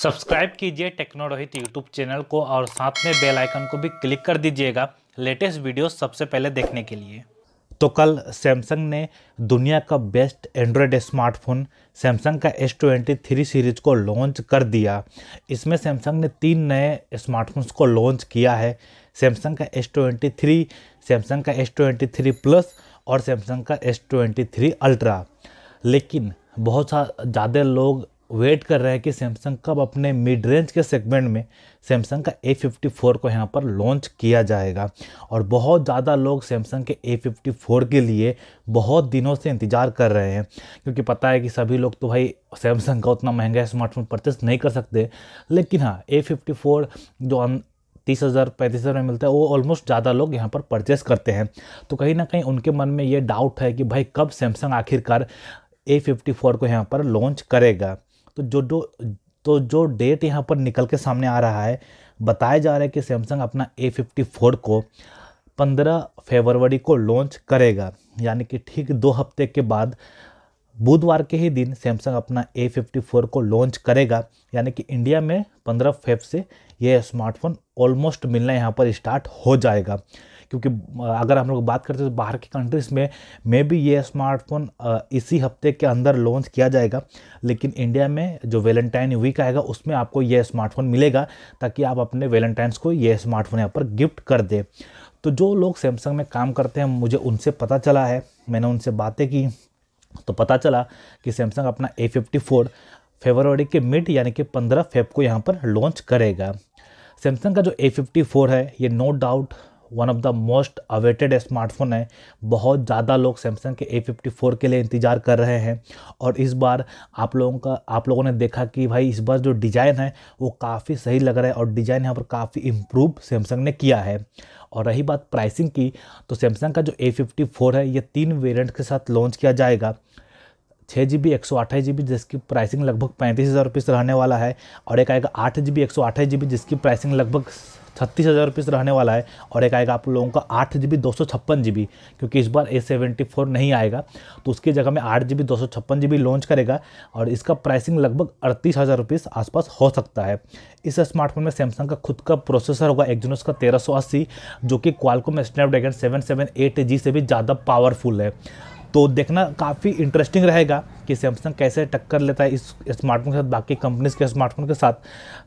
Subscribe कीजिए techno Rohit YouTube channel को और साथ में बेल आइकन को भी क्लिक कर दीजिएगा लेटेस्ट वीडियो सबसे पहले देखने के लिए। तो कल सैमसंग ने दुनिया का बेस्ट एंड्रॉयड स्मार्टफोन सैमसंग का S23 सीरीज़ को लॉन्च कर दिया। इसमें सैमसंग ने 3 नए स्मार्टफोन्स को लॉन्च किया है, सैमसंग का S23, सैमसंग का S23 प्लस और सैमसंग का S23 अल्ट्रा। लेकिन बहुत ज़्यादा लोग वेट कर रहे हैं कि सैमसंग कब अपने मिड रेंज के सेगमेंट में सैमसंग का A54 को यहाँ पर लॉन्च किया जाएगा। और बहुत ज़्यादा लोग सैमसंग के A54 के लिए बहुत दिनों से इंतज़ार कर रहे हैं, क्योंकि पता है कि सभी लोग तो भाई सैमसंग का उतना महंगा स्मार्टफोन परचेस नहीं कर सकते। लेकिन हाँ, A54 जो 30,000-35,000 में मिलता है वो ऑलमोस्ट ज़्यादा लोग यहाँ पर परचेस करते हैं। तो कहीं ना कहीं उनके मन में ये डाउट है कि भाई कब सैमसंग आखिरकार A54 को यहाँ पर लॉन्च करेगा। तो जो डेट यहाँ पर निकल के सामने आ रहा है, बताया जा रहा है कि सैमसंग अपना A54 को 15 फरवरी को लॉन्च करेगा, यानी कि ठीक 2 हफ्ते के बाद बुधवार के ही दिन सैमसंग अपना A54 को लॉन्च करेगा। यानी कि इंडिया में 15 फेब से यह स्मार्टफोन ऑलमोस्ट मिलना यहाँ पर स्टार्ट हो जाएगा, क्योंकि अगर हम लोग बात करते हैं तो बाहर की कंट्रीज़ में भी यह स्मार्टफोन इसी हफ्ते के अंदर लॉन्च किया जाएगा। लेकिन इंडिया में जो वैलेंटाइन वीक आएगा उसमें आपको यह स्मार्टफोन मिलेगा, ताकि आप अपने वैलेंटाइंस को यह स्मार्टफोन यहाँ पर गिफ्ट कर दें। तो जो लोग सैमसंग में काम करते हैं, मुझे उनसे पता चला है, मैंने उनसे बातें की तो पता चला कि सैमसंग अपना A54 फरवरी के मिड यानी कि 15 फेब को यहाँ पर लॉन्च करेगा। सैमसंग का जो A54 है ये no doubt one of the most awaited smartphone है। बहुत ज़्यादा लोग सैमसंग के A54 के लिए इंतज़ार कर रहे हैं। और इस बार आप लोगों ने देखा कि भाई इस बार जो डिज़ाइन है वो काफ़ी सही लग रहा है, और डिज़ाइन यहाँ पर काफ़ी इम्प्रूव सैमसंग ने किया है। और रही बात प्राइसिंग की, तो सैमसंग का जो A54 है ये 3 वेरिएंट के साथ लॉन्च किया जाएगा। 6GB 128GB जिसकी प्राइसिंग लगभग 35,000 रुपये रहने वाला है, और एक आएगा 8GB 128GB जिसकी प्राइसिंग लगभग 36,000 रुपये रहने वाला है, और एक आएगा आप लोगों का 8GB 256GB, क्योंकि इस बार A74 नहीं आएगा तो उसकी जगह में 8GB 256GB लॉन्च करेगा, और इसका प्राइसिंग लगभग 38,000 रुपये आसपास हो सकता है। इस स्मार्टफोन में सैमसंग का खुद का प्रोसेसर होगा एक्जिनोस का 1380, जो कि क्वालकॉम स्नैपड्रैगन 778G से भी ज़्यादा पावरफुल है। तो देखना काफ़ी इंटरेस्टिंग रहेगा कि सैमसंग कैसे टक्कर लेता है इस स्मार्टफोन के साथ, बाकी कंपनीज़ के स्मार्टफोन के साथ।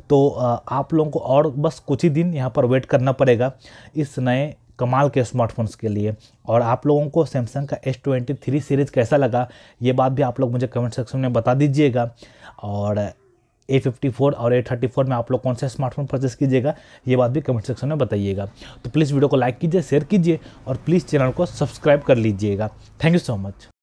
तो आप लोगों को और बस कुछ ही दिन यहाँ पर वेट करना पड़ेगा इस नए कमाल के स्मार्टफोन्स के लिए। और आप लोगों को सैमसंग का S23 सीरीज़ कैसा लगा ये बात भी आप लोग मुझे कमेंट सेक्शन में बता दीजिएगा। और A54 और A34 में आप लोग कौन सा स्मार्टफोन परचेस कीजिएगा ये बात भी कमेंट सेक्शन में बताइएगा। तो प्लीज़ वीडियो को लाइक कीजिए, शेयर कीजिए और प्लीज़ चैनल को सब्सक्राइब कर लीजिएगा। Thank you so much.